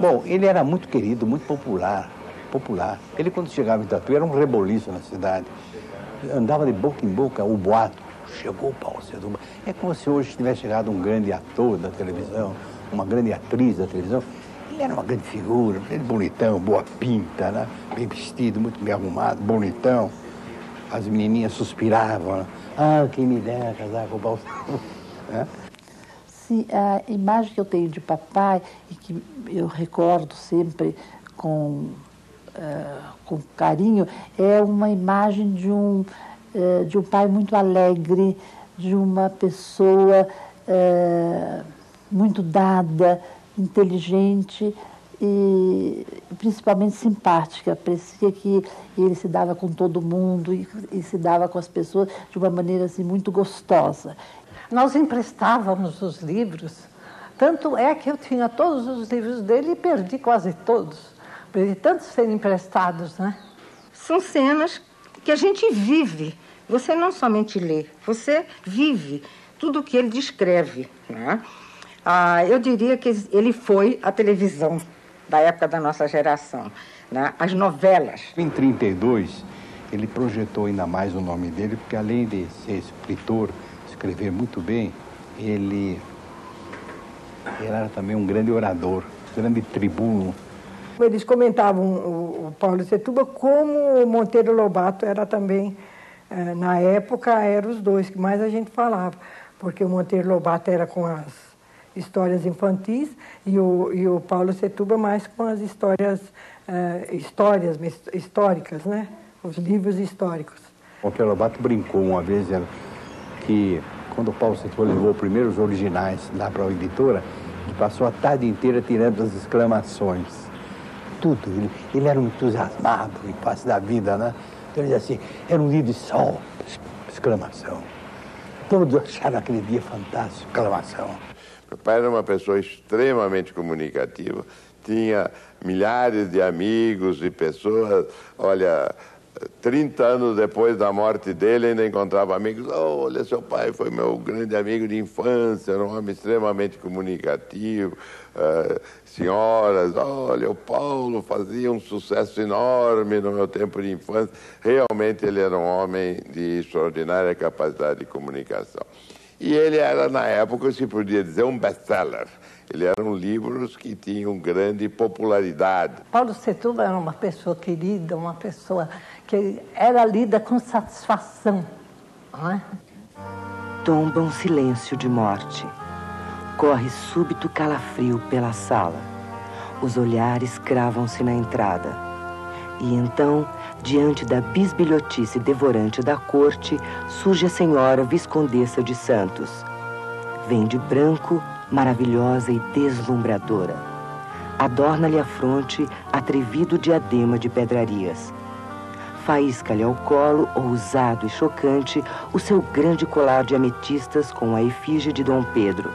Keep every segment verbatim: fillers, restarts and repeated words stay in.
Bom, ele era muito querido, muito popular, popular. Ele, quando chegava em Tatuí, era um reboliço na cidade. Andava de boca em boca, o boato. Chegou o Paulo Setúbal. É como se hoje tivesse chegado um grande ator da televisão, uma grande atriz da televisão. Ele era uma grande figura, ele bonitão, boa pinta, né? Bem vestido, muito bem arrumado, bonitão. As menininhas suspiravam, né? Ah, quem me dera casar com o Paulo Setúbal. É? Sim, a imagem que eu tenho de papai e que eu recordo sempre com, uh, com carinho é uma imagem de um... de um pai muito alegre, de uma pessoa é, muito dada, inteligente e principalmente simpática. Parecia que ele se dava com todo mundo e, e se dava com as pessoas de uma maneira assim, muito gostosa. Nós emprestávamos os livros, tanto é que eu tinha todos os livros dele e perdi quase todos, perdi tantos serem emprestados, né? São cenas que a gente vive. Você não somente lê, você vive tudo o que ele descreve, né? Ah, eu diria que ele foi a televisão da época da nossa geração, né? As novelas. Em trinta e dois, ele projetou ainda mais o nome dele, porque além de ser escritor, escrever muito bem, ele, ele era também um grande orador, um grande tribuno. Eles comentavam o Paulo Setúbal como o Monteiro Lobato era também, na época, eram os dois que mais a gente falava, porque o Monteiro Lobato era com as histórias infantis e o, e o Paulo Setúbal mais com as histórias, uh, histórias históricas, né? Os livros históricos. O Monteiro Lobato brincou uma vez que, quando o Paulo Setúbal levou primeiro os originais lá para a editora, ele passou a tarde inteira tirando as exclamações. Tudo. Ele, ele era um entusiasmado em face da vida, né? Então ele dizia assim, era um dia de sol, exclamação. Todos acharam aquele dia fantástico, exclamação. Meu pai era uma pessoa extremamente comunicativa, tinha milhares de amigos e pessoas. Olha, trinta anos depois da morte dele, ainda encontrava amigos. Oh, olha, seu pai foi meu grande amigo de infância, era um homem extremamente comunicativo. Uh, senhoras, olha, o Paulo fazia um sucesso enorme no meu tempo de infância. Realmente ele era um homem de extraordinária capacidade de comunicação. E ele era, na época, se podia dizer, um best-seller. Ele era um livro que tinha uma grande popularidade. Paulo Setúbal era uma pessoa querida, uma pessoa que era lida com satisfação. Não é? Tomba um silêncio de morte. Corre súbito calafrio pela sala. Os olhares cravam-se na entrada. E então, diante da bisbilhotice devorante da corte, surge a senhora Viscondessa de Santos. Vem de branco, maravilhosa e deslumbradora. Adorna-lhe a fronte atrevido diadema de pedrarias. Faísca-lhe ao colo, ousado e chocante, o seu grande colar de ametistas com a efígie de Dom Pedro.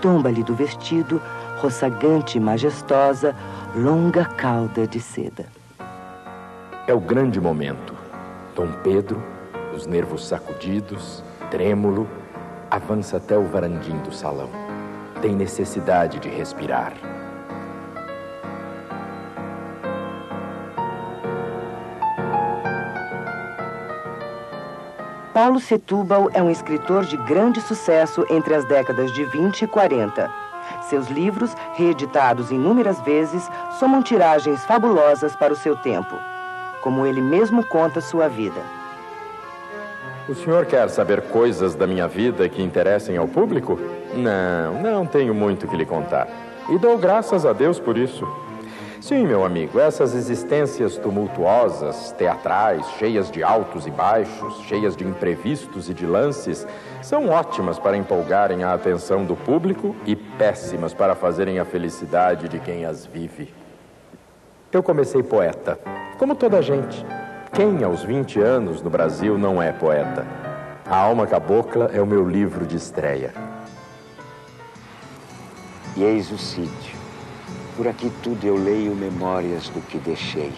Tomba-lhe do vestido, roçagante e majestosa, longa cauda de seda. É o grande momento. Dom Pedro, os nervos sacudidos, trêmulo, avança até o varanguim do salão. Tem necessidade de respirar. Paulo Setúbal é um escritor de grande sucesso entre as décadas de vinte e quarenta. Seus livros, reeditados inúmeras vezes, somam tiragens fabulosas para o seu tempo. Como ele mesmo conta sua vida. O senhor quer saber coisas da minha vida que interessem ao público? Não, não tenho muito que lhe contar. E dou graças a Deus por isso. Sim, meu amigo, essas existências tumultuosas, teatrais, cheias de altos e baixos, cheias de imprevistos e de lances, são ótimas para empolgarem a atenção do público e péssimas para fazerem a felicidade de quem as vive. Eu comecei poeta, como toda a gente. Quem aos vinte anos no Brasil não é poeta? A Alma Cabocla é o meu livro de estreia. E eis o sítio. Por aqui tudo eu leio memórias do que deixei.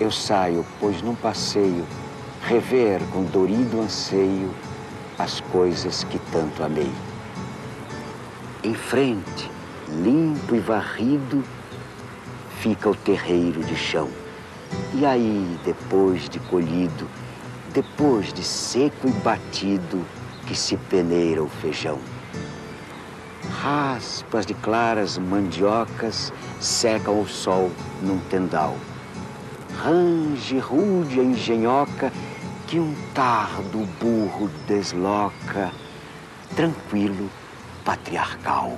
Eu saio, pois num passeio, rever com dorido anseio as coisas que tanto amei. Em frente, limpo e varrido, fica o terreiro de chão. E aí, depois de colhido, depois de seco e batido, que se peneira o feijão. Raspas de claras mandiocas secam ao sol num tendal. Range rude a engenhoca que um tardo burro desloca, tranquilo, patriarcal.